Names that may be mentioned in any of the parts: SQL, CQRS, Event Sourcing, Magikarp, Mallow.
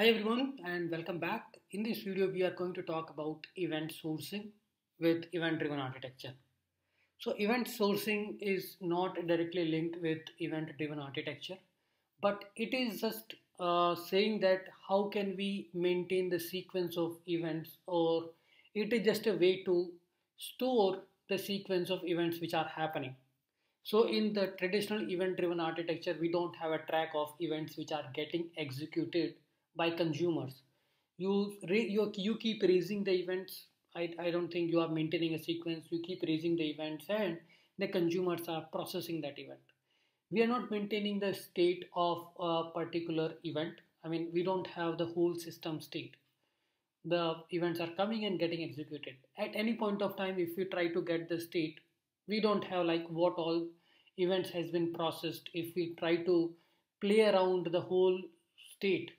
Hi everyone and welcome back. In this video we are going to talk about event sourcing with event driven architecture. So event sourcing is not directly linked with event driven architecture, but it is just saying that how can we maintain the sequence of events, or it is just a way to store the sequence of events which are happening. So in the traditional event driven architecture we don't have a track of events which are getting executed by consumers. You keep raising the events. I don't think you are maintaining a sequence. You keep raising the events and the consumers are processing that event. We are not maintaining the state of a particular event. I mean, we don't have the whole system state. The events are coming and getting executed. At any point of time, if we try to get the state, we don't have like what all events has been processed. If we try to play around the whole state,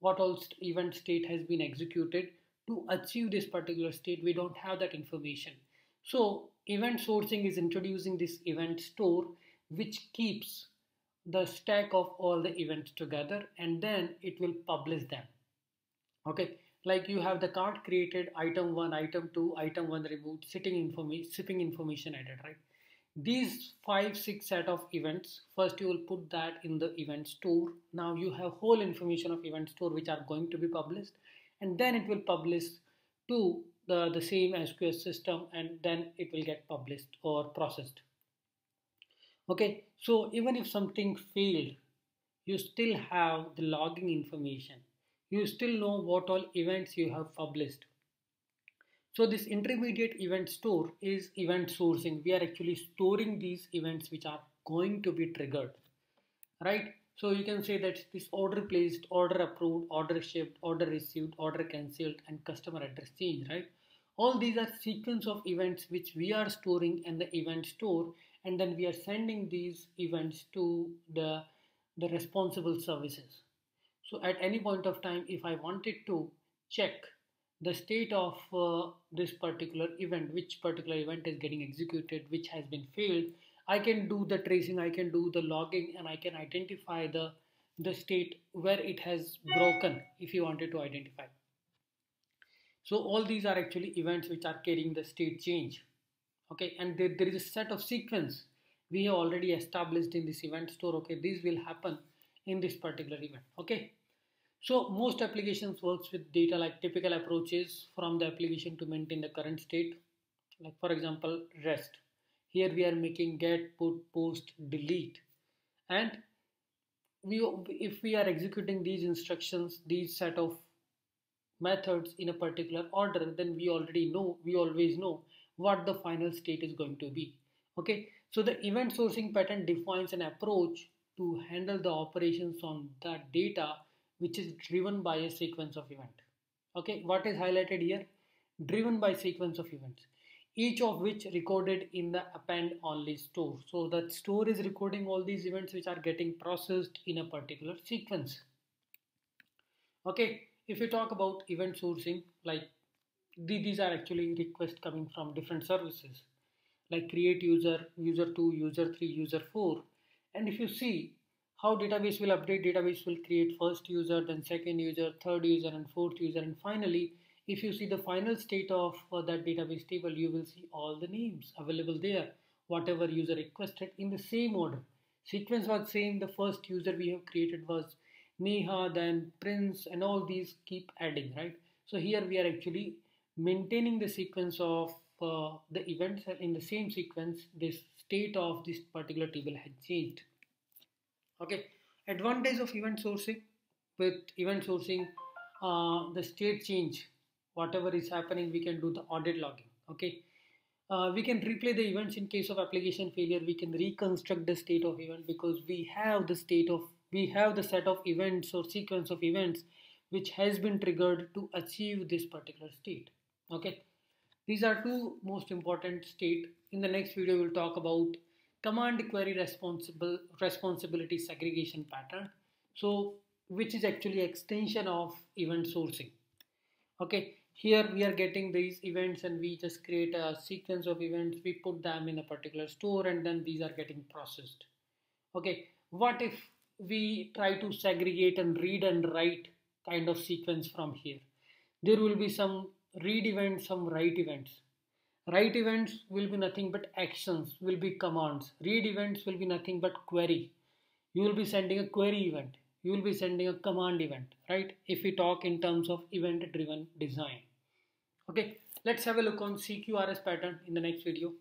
what all event state has been executed to achieve this particular state, we don't have that information. So event sourcing is introducing this event store which keeps the stack of all the events together and then it will publish them. Okay, like you have the card created, item 1, item 2, item 1 removed, shipping information added, right? These 5-6 set of events, first you will put that in the event store. Now you have whole information of event store which are going to be published, and then it will publish to the same SQL system and then it will get published or processed. Okay, so even if something failed, you still have the logging information. You still know what all events you have published. So this intermediate event store is event sourcing. We are actually storing these events which are going to be triggered, right? So you can say that this order placed, order approved, order shipped, order received, order cancelled, and customer address change, right? All these are sequence of events which we are storing in the event store, and then we are sending these events to the responsible services. So at any point of time, if I wanted to check the state of this particular event, which particular event is getting executed, which has been failed, I can do the tracing, I can do the logging, and I can identify the state where it has broken if you wanted to identify. So all these are actually events which are carrying the state change. Okay, and there is a set of sequence we have already established in this event store. Okay, this will happen in this particular event. Okay. So most applications works with data like typical approaches from the application to maintain the current state. Like for example, REST. Here we are making get, put, post, delete. And if we are executing these instructions, these set of methods in a particular order, then we always know what the final state is going to be. Okay. So the event sourcing pattern defines an approach to handle the operations on that data which is driven by a sequence of event. Okay, what is highlighted here? Driven by sequence of events, each of which recorded in the append only store. So that store is recording all these events which are getting processed in a particular sequence. Okay, if you talk about event sourcing, like these are actually requests coming from different services, like create user, user 2, user 3, user 4. And if you see, how database will update, database will create first user, then second user, third user, and fourth user, and finally if you see the final state of that database table, you will see all the names available there, whatever user requested in the same order. Sequence was same, the first user we have created was Neha, then Prince, and all these keep adding, right? So here we are actually maintaining the sequence of the events, and in the same sequence this state of this particular table had changed. Okay, advantage of event sourcing. With event sourcing, the state change, whatever is happening, we can do the audit logging. Okay, we can replay the events in case of application failure. We can reconstruct the state of event because we have the set of events or sequence of events which has been triggered to achieve this particular state. Okay, these are two most important state. In the next video, we'll talk about command query responsibility segregation pattern, so which is actually extension of event sourcing. Okay, here we are getting these events and we just create a sequence of events, we put them in a particular store, and then these are getting processed. Okay, what if we try to segregate and read and write kind of sequence from here. There will be some read events, some write events. Write events will be nothing but actions, will be commands. Read events will be nothing but query. You will be sending a query event. You will be sending a command event, right? If we talk in terms of event-driven design. Okay, let's have a look on CQRS pattern in the next video.